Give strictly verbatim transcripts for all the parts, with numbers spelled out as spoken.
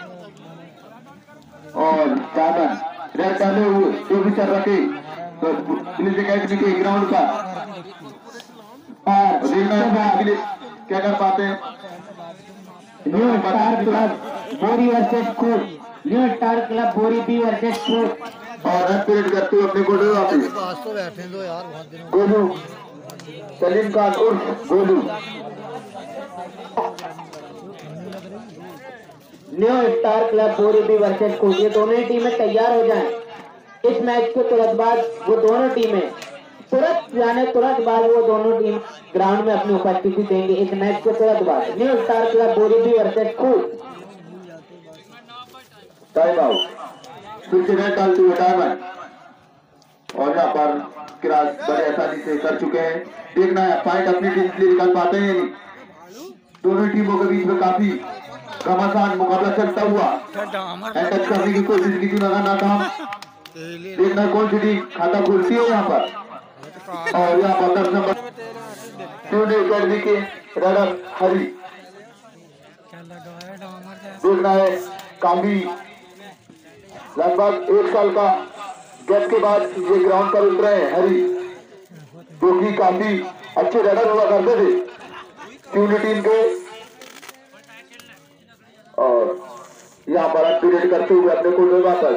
और diamond red डाले हुए जो भी सर्रा के पुलिस एकेडमी के ग्राउंड का और रिमाइंड का अगले क्या कर पाते हैं। New star club Bori versus कोर, new star club Bori B versus कोर और रन पीरियड करते हुए अपने गोलू अपने गोलू सलीम खान उर्फ Golu new star club Bori B versus को, ये दोनों ही टीमें तैयार हो जाएं इस मैच के तुरंत बाद। वो दोनों टीमें तुरंत जाने तुरंत बाद वो दोनों टीम ग्राउंड में अपनी उपस्थिति देंगे इस मैच के तुरंत बाद। New star club Bori B versus को टाइम आउट फिर से रेड डालते हुए डायमंड और यहाँ पर क्रॉस बड़े आसानी से कर चुके हैं। देखना है पॉइंट अपनी टीम के लिए निकाल पाते हैं। दोनों टीमों के बीच में काफी घमासान मुकाबला चलता हुआ टच करने की कोशिश की नाकाम। देखना कौन सी टीम खाता खोलती है यहाँ पर और यहाँ पर दस नंबर पुलिस एकेडमी के रनर हरी। देखना है काफी लगभग एक साल का गैप के बाद ये ग्राउंड पर उतरे हैं हरी, जो कि काफी अच्छे रनर हुआ करते थे पुणे टीम के। और यहाँ पर अब पीरियड करते हुए अपने को ले वापस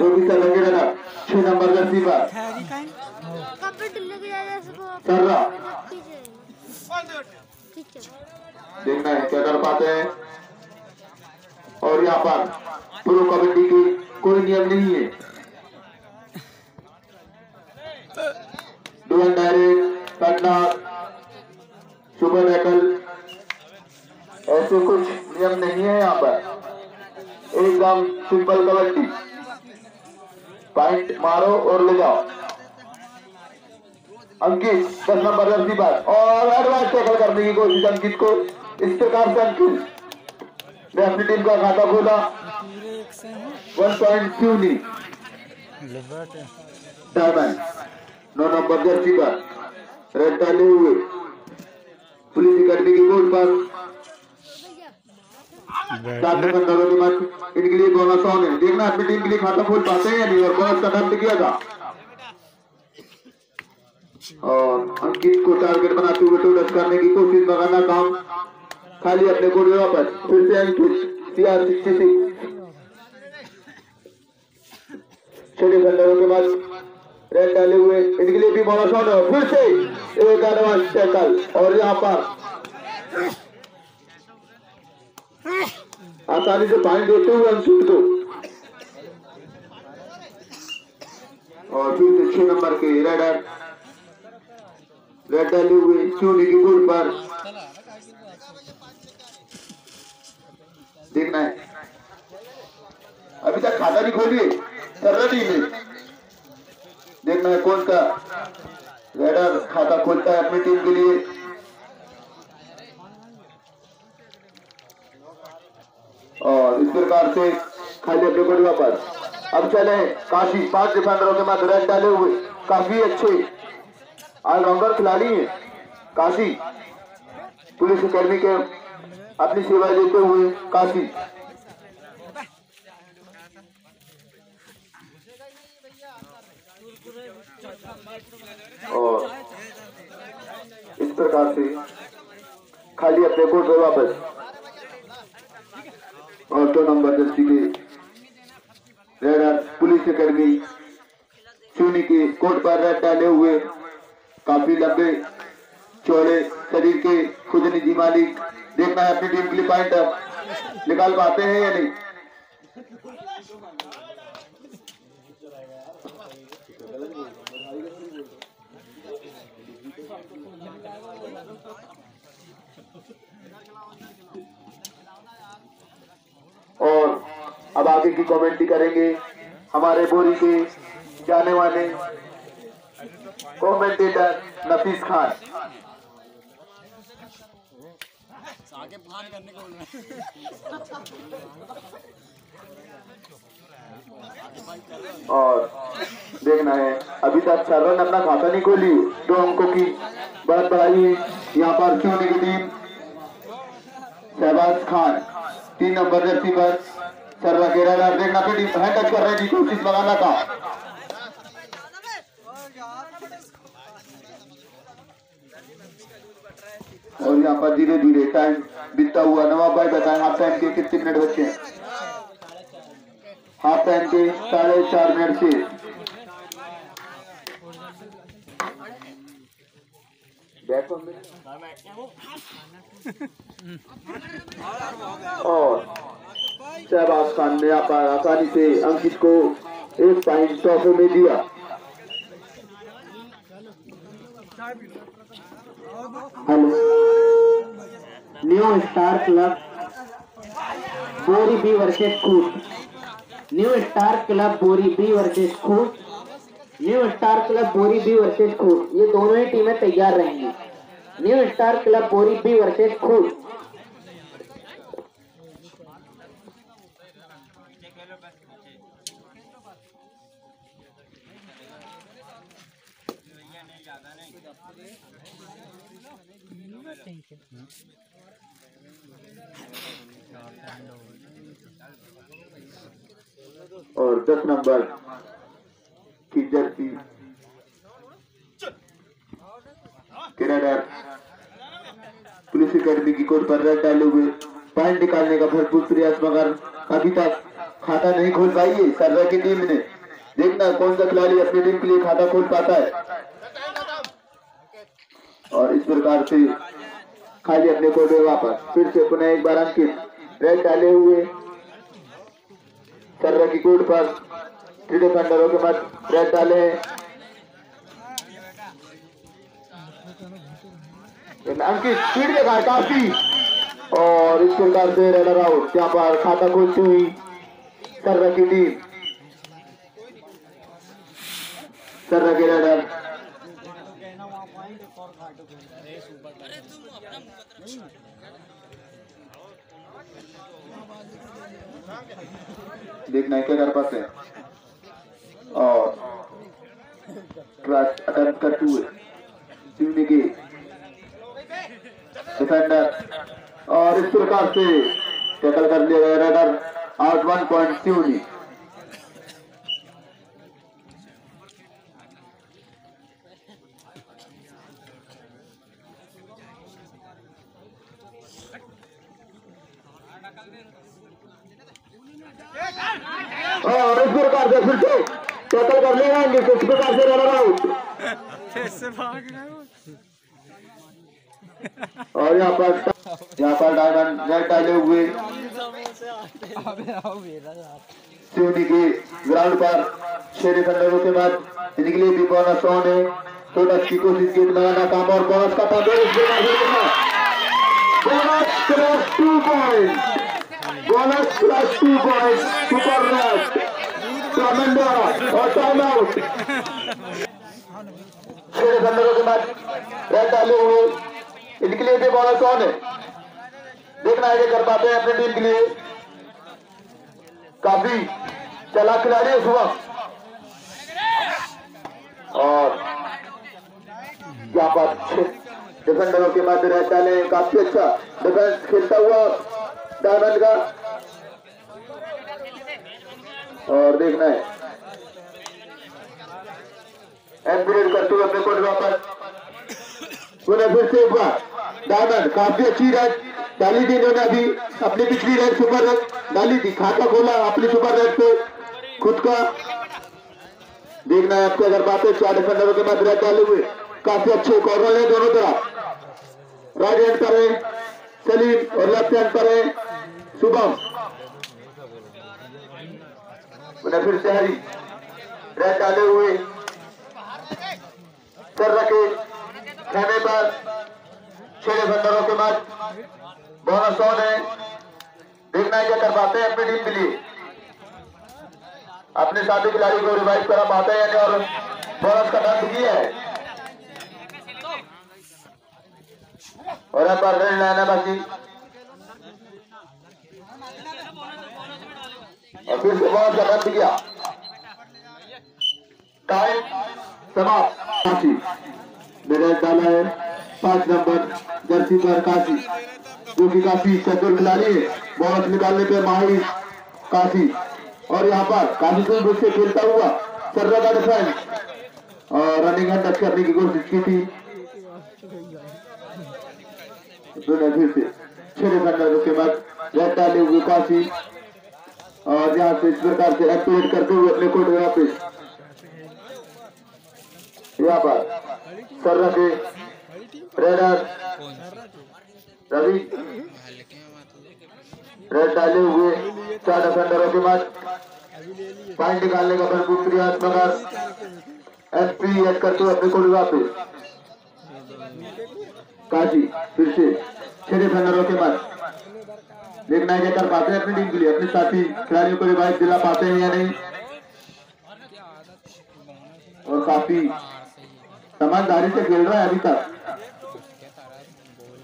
जो भी चलेंगे रनर छह नंबर का सीमा सर्रा। देखना है क्या कर पाते हैं और यहाँ पर प्रो कबड्डी की कोई नियम नहीं है। डुअल डायरेक्ट करना सुपर नकल ऐसे कुछ नियम नहीं है यहाँ पर, एकदम सिंपल कबड्डी पॉइंट मारो और ले जाओ। अंकित दस नंबर रफ्ती बार और एडवांस टैकल करने की कोशिश अंकित को, इस प्रकार से अंकित ने अपनी टीम का खाता खोला वन पॉइंट सिवनी डायमंड नौ नंबर जर्सी पर रेड डाले हुए पुलिस एकेडमी की बोर्ड पर इनके लिए बोनस ऑन है। देखना अपनी टीम के लिए खाता खोल पाते हैं या नहीं और बोनस का दर्ज किया था और अंकित को टारगेट बनाते हुए टू डच करने की कोशिश लगाना काम खाली अपने को वापस फिर से छठे घंटों के बाद रेड डाले हुए इनके लिए भी बोनस ऑन फिर से एक एडवांस टैकल और यहाँ पर आसानी से पानी देते हुए अंकित को और फिर से छह नंबर के रेडर रेड डाले हुए चूनी की बोर्ड पर। देखना है अभी तक खाता नहीं खोलिए सर्रा टीम ने। देखना है कौन सा रेडर खाता खोलता है अपनी टीम के लिए। और इस प्रकार से खाली अपने को वापस अब चले काफी पांच डिफेंडरों के बाद रेड डाले हुए काफी अच्छे ऑलराउंडर खिलाड़ी है काफी पुलिस एकेडमी के अपनी सेवा देते हुए काफी। और इस प्रकार से खाली अपने कोर्ट पर वापस और दो नंबर जर्सी के रेडर पुलिस एकेडमी सिवनी के कोर्ट पर रेड डाले हुए काफी लंबे चौड़े शरीर के खुद निजी मालिक। देखना है अपनी टीम के लिए पॉइंट निकाल पाते हैं या नहीं। और अब आगे की कमेंट्री करेंगे हमारे बोरी के जाने वाले कमेंटेटर नफीस खान। आगे प्लान करने को बोलना और देखना है अभी तक सर्रा ने अपना खाता नहीं खोली दो अंकों की बढ़त बढ़ाई यहाँ पर क्यों की टीम शहबाज खान। तीन नंबर व्यक्ति पर सर्रा केरला देखना पड़ी है, टच करने की कोशिश लगाना था और यहाँ पर धीरे धीरे टाइम बीतता हुआ। नवाब भाई बताएं हाफ टाइम के कितने मिनट बचे हैं? हाफ टाइम के साढ़े चार मिनट से और शहबाज खान ने यहाँ पर आसानी से अंकित को एक पॉइंट टॉपों में दिया। Hello new star club Bori B versus खूट, new star club Bori B versus खूट, new star club Bori B versus खूट, ये दोनों ही टीमें तैयार रहेंगी। New star club Bori B versus खूट। और दस नंबर की जर्सी पुलिस एकेडमी की कोर्ट पर रेड डाले हुए पॉइंट निकालने का भरपूर प्रयास मगर अभी तक खाता नहीं खोल पाई है सर्रा की टीम ने। देखना कौन सा खिलाड़ी अपनी टीम के लिए खाता खोल पाता है और इस प्रकार से खाली अपने कोर्ट में वापस फिर से पुनः एक बार अंकित रेड डाले हुए सर्रा की कोर्ट पर थ्री डिफेंडरों के बाद रेड डाले अंकित स्पीड देखा काफी और इस प्रकार से रनर आउट। यहाँ पर खाता खोलती हुई सर्रा की टीम, सर्रा के रनर देखना क्या कर पाते हैं और क्लास अटेम्प्ट करते हुए सिवनी के डिफेंडर और इस प्रकार से टैकल कर लिया गया runner out. One point Seoni. और इस प्रकार से फिर से टैकल कर लिया है इस प्रकार से रनर आउट और यहाँ पर यहाँ पर डायमंड रेड डाले हुए सिवनी के ग्राउंड पर छह डिफेंडरों के बाद इनके लिए भी बोनस ऑन है। तो टच की कोशिश की लगाना काम और बोनस का था bonus plus two point bonus plus two point super raid commander और टाइम आउट। छह डिफेंडरों के बाद रेड डाले हुए इनके लिए भी बॉलर कौन है? देखना आगे कर पाते हैं अपनी टीम के लिए। काफी चला खिलाड़ी सुबह और यहाँ पर डिफेंडरों के बाद रहता है काफी अच्छा डिफेंस खेलता हुआ डायमंड का और देखना है एम्ब्रेड करते हुए अपने को वापस उन्हें फिर से एक बार डायमंड काफी अच्छी रेड डाली थी इन्होंने अभी अपनी पिछली रेड सुपर रेड डाली थी। खाता खोला अपनी सुपर रेड पे खुद का। देखना है आपके अगर बातें चार डिफेंडरों के बाद रेड डाले हुए काफी अच्छे कॉर्नर है दोनों तरफ। राइट हैंड पर है सलीम और लेफ्ट हैंड पर है शुभम। उन्हें फिर से हरी रेड डाले हुए सर रखे खेमे पर छह डिफेंडरों के बाद बोनस ऑन है। देखना है क्या कर पाते हैं अपनी टीम के लिए, अपने साथी खिलाड़ी को रिवाइव करा पाते हैं और बोनस का दर्ज किया है। और अब रन लाना बाकी और फिर से बोनस का दर्ज किया। टाइम समाप्त। मेरा डाला है पांच नंबर जर्सी पर काशी जो कि काफी चतुर खिलाड़ी है, बॉल निकालने पे माहिर काफी, और यहाँ पर काफी तेज रूप से खेलता हुआ सर्रा का डिफेंस और रनिंग हैंड टच करने की कोशिश की थी। फिर से छह रन उसके बाद रहता है विकासी और यहाँ से इस प्रकार से एक्टिवेट करते हुए अपने कोर्ट में वापिस यहाँ पर सर्रा के ट्रेनर रवि रेड डाले हुए चार डिफेंडरों के बाद पॉइंट निकालने का भरपूर प्रयास मगर एसपी एड करते हुए अपने कोर्ट में वापिस काजी। फिर से छह डिफेंडरों के बाद देखना है कर पाते हैं अपनी टीम के लिए, अपने साथी खिलाड़ियों को रिवाइज दिला पाते हैं या नहीं। और काफी समझदारी से खेल रहा है अभी तक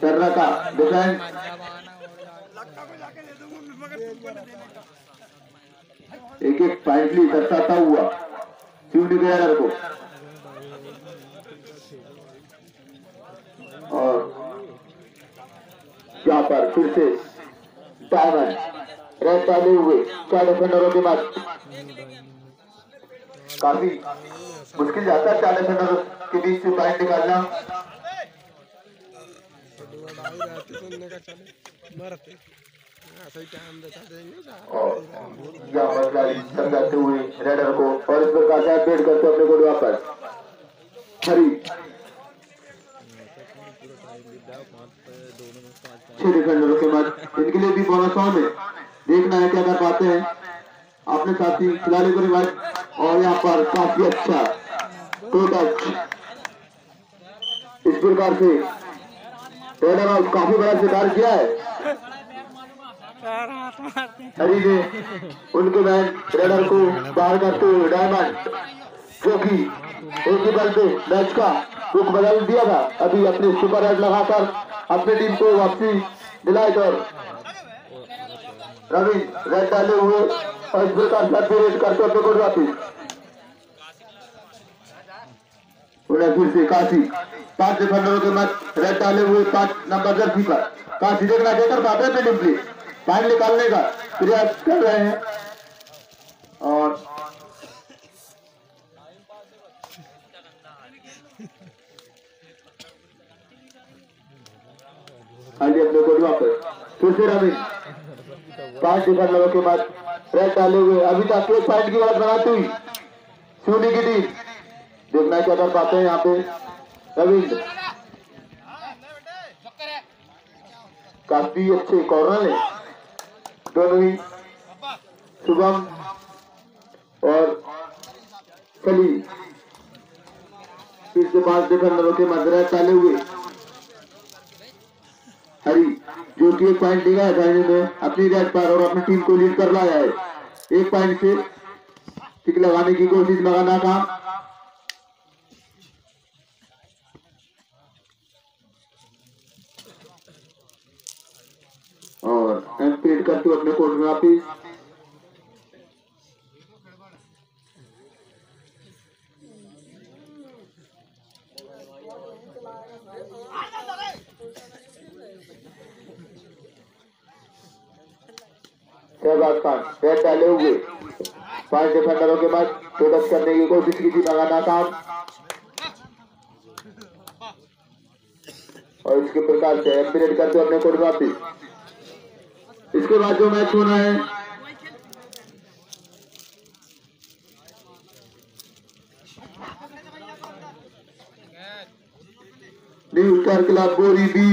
सर्रा का डिफेंस। एक एक फाइनली दर्शाता हुआ सिवनी बैनर को और यहाँ पर फिर से डायमंड रेड डाले हुए चार डिफेंडरों के बाद काफी मुश्किल जाता है चार डिफेंडरों के बीच से पॉइंट निकालना। और यहाँ पर गाड़ी समझाते हुए रेडर को और इस प्रकार से अपडेट करते अपने को वापस हरी छह डिफेंडरों के बाद इनके लिए भी बोनस ऑन है। देखना है क्या कर पाते हैं अपने साथी खिलाड़ी को रिवाइज और यहाँ पर काफी अच्छा टू टच इस प्रकार से रेडर और काफी बड़ा शिकार किया है हरी ने। उनके मैच रेडर को बाहर करते हुए डायमंड जो कि एक ही बल पे मैच का रुख बदल दिया था, अभी अपने सुपर हेड लगाकर अपनी टीम को वापसी दिलाई। और रवि रेड डाले हुए और इस प्रकार करते अपने को वापसी उन्हें फिर से काशी पांच डिफेंडरों के बाद रेड डाले हुए पांच नंबर जर्सी पर काशी देखना देकर पाते हैं टीम प्ले फाइन निकालने का प्रयास कर रहे हैं और अपने को वापस फिर से रवि पांच डिफेंडरों के बाद रेड डाले हुए अभी तक एक पॉइंट की बात बनाती हुई सिवनी की टीम। देखना क्या कर पाते हैं यहाँ पे रविंद्र काफी अच्छे कॉर्नर है दोनों ही शुभम और सलीम। फिर से पांच डिफेंडरों के बाद रेड डाले हुए हरी जो कि एक पॉइंट देगा में अपनी रेड पर और अपनी टीम को लीड कर लाया है एक पॉइंट से टिक लगाने की कोशिश लगाना काम। और एम्पीड करते हुए अपने कोर्ट में वापिस शहबाज खान रेड डाले हुए पांच डिफेंडरों के बाद टच करने की कोशिश की थी मगर नाकाम। और इसके प्रकार से एम्पीरियड करते अपने कोर्ट वापिस। इसके बाद जो मैच होना है new star club Bori B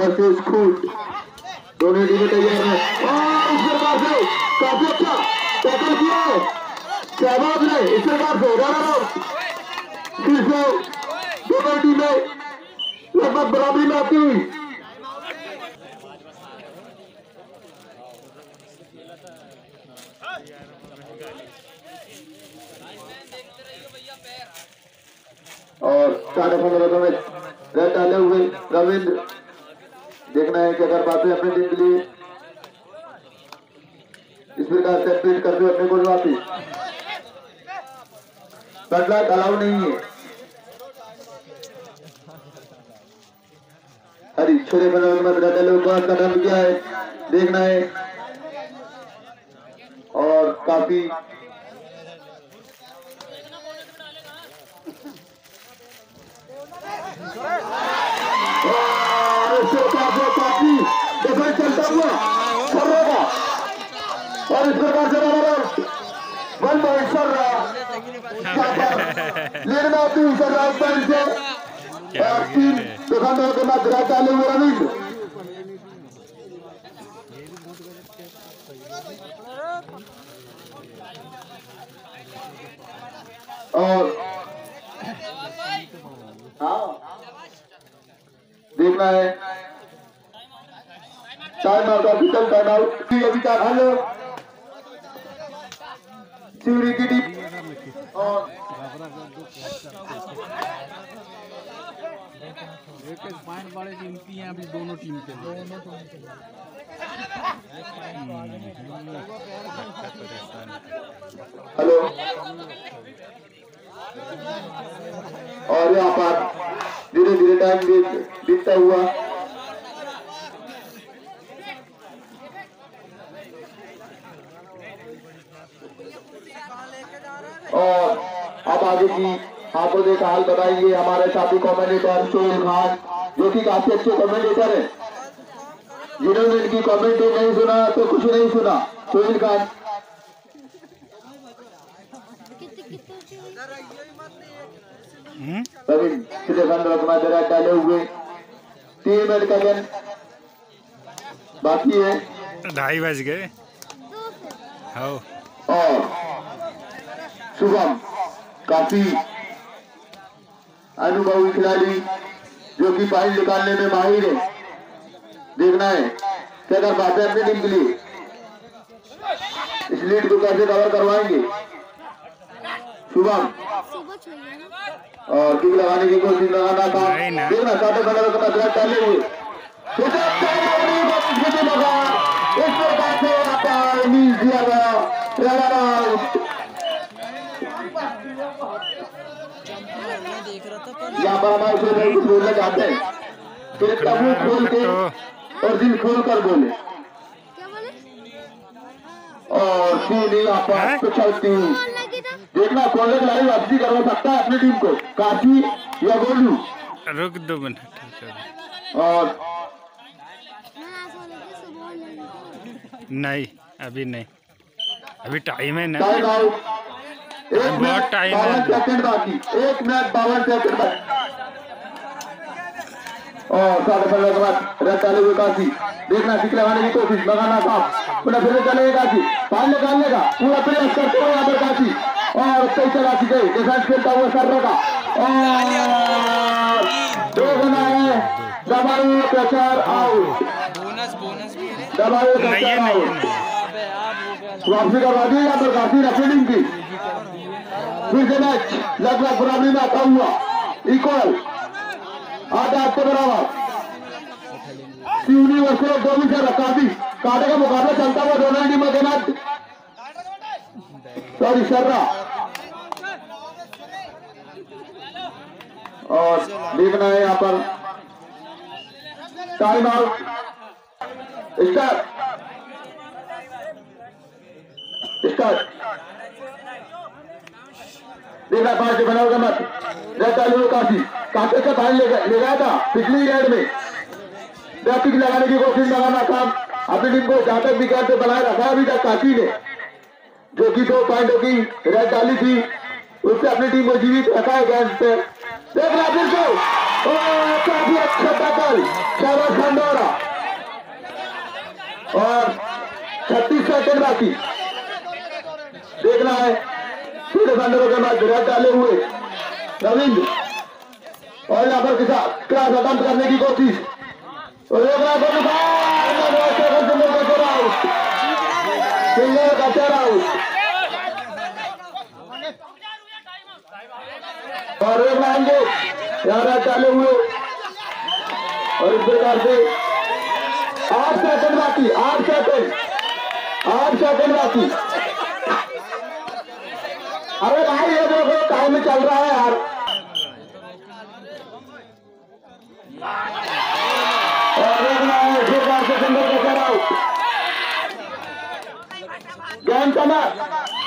versus खुद दोनों टीमें तैयार है। काफी अच्छा टैकल किया है शहबाज ने इस प्रकार से दोनों टीमें लगभग बराबरी में आती हुई और चार डिफेंडरों में रेड डाले हुए रविंद्र। देखना है कि अगर बातें अपने टीम के लिए इस प्रकार से अपडेट करते हुए अपने को वापिस बदलाव अलाउ नहीं है हरी छोटे मैदान में बिठाते लोग बात का नाम क्या है देखना है और काफी डिफेंस चलता हुआ सर्रा और इस प्रकार से वन पॉइंट सर्रा लेन में आती हुई सर्रा एक पॉइंट से तीन दुकानदारों के बाद गिरा चालू हो रही है। और हाँ देखना है time out official time out अभी का हलो सिवनी की टीम और एक एक पॉइंट वाले टीम की है अभी दोनों टीम के दोनों टीम के हेलो और यहाँ पर धीरे धीरे टाइम बीतता हुआ और अब आगे की आपको एक हाल बताइए हमारे साथी कमेंटेटर सोहेल खान जो कि काफी अच्छे कमेंटेटर है जिन्होंने इनकी कमेंट नहीं सुना तो कुछ नहीं सुना। सोहेल खान डाले हुए तीन मिनट का गेम बाकी है ढाई बज गए और शुभम काफी अनुभवी खिलाड़ी जो कि फाइल निकालने में माहिर है देखना है क्या कर पाते हैं अपनी टीम के लिए इस लीड को कैसे कवर करवाएंगे। शुभम और किक लगाने की कोशिश लगाना था देखना सातों कलर का कचरा डाले हुए इस प्रकार से रिलीज दिया गया। यहाँ पर हमारे सोलह को बोलना चाहते हैं तो तबू खोल के और दिल खोल कर बोले और सोनी यहाँ पर पिछलती हूँ देखना कॉलेज लाइव वापसी करवा सकता है अपनी टीम को काशी या बोलू रुक दो मिनट और नहीं अभी नहीं अभी टाइम है ना एक मिनट बावन सेकंड बाकी एक मिनट बावन सेकंड बाकी और साढ़े पंद्रह के बाद रन चालू हुए काशी देखना किक लगाने की कोशिश लगाना था अपना फिर चलेगा काशी पाल निकालने का पूरा प्रयास करते हुए यहाँ पर काशी और कई चला सी गई डिफेंस खेलता हुआ सर्रा का और दो बना है दबाए प्रचार आउट दबाए प्रचार आउट वापसी करवा दी यहाँ पर काशी ने फील्डिंग की फिर से मैच लगभग बराबरी में आता हुआ इक्वल आधा आपको बराबर सिवनी वर्ष दो मिनट रखा थी काटे का मुकाबला चलता हुआ दोनों टीमों के बाद सॉरी सर्रा और देखना है यहाँ पर टाइम आउट स्टार्ट स्टार्ट देखा पांच बनाओ का मत चालू काशी कांटे से फाइल ले गया था पिछली रेड में किक लगाने की कोशिश लगाना काम अपनी टीम को जहां तक विकास से बनाए रखा अभी तक काशी ने जो कि दो पॉइंटों की रेड डाली थी उससे अपनी टीम को जीवित रखा है गेंद पे देखना फिर को काफी अच्छा टैकल शरद खंडोरा और छत्तीस सेकेंड बाकी देखना है डिफेंडरों के बाद गिरा डाले हुए रविंद्र और यहाँ पर किसा क्रॉस अटैम्प्ट करने की कोशिश और एक लाएंगे यहाँ डाले हुए और इस प्रकार से आठ सेकंड बाकी आठ सेकंड आठ सेकंड बाकी अरे भाई ये देखो टाइम चल रहा है यार जय समाज।